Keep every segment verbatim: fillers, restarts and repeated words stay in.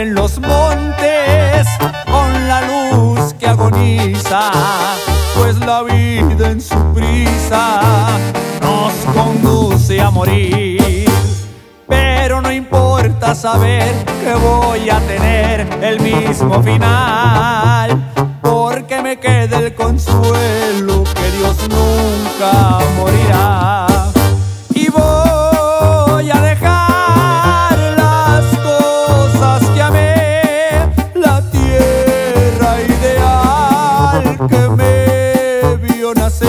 en los montes con la luz que agoniza, pues la vida en su prisa nos conduce a morir. Pero no importa saber que voy a tener el mismo final, porque me queda el consuelo que Dios nunca morirá. Y voy a dejar las cosas que amé, la tierra ideal que me vio nacer.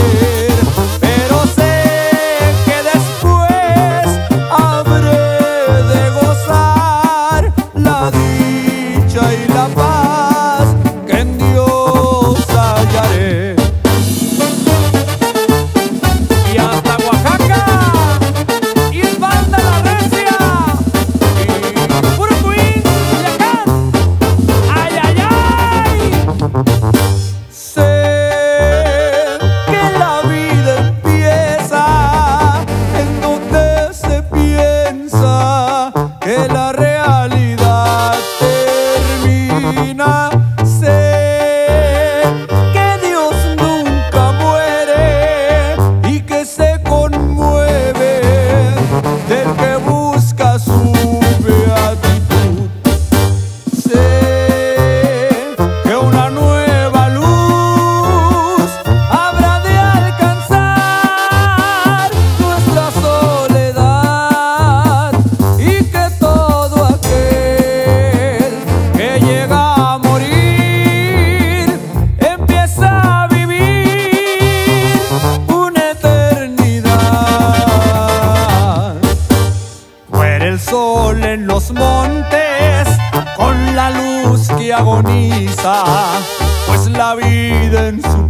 En los montes con la luz que agoniza, pues la vida en su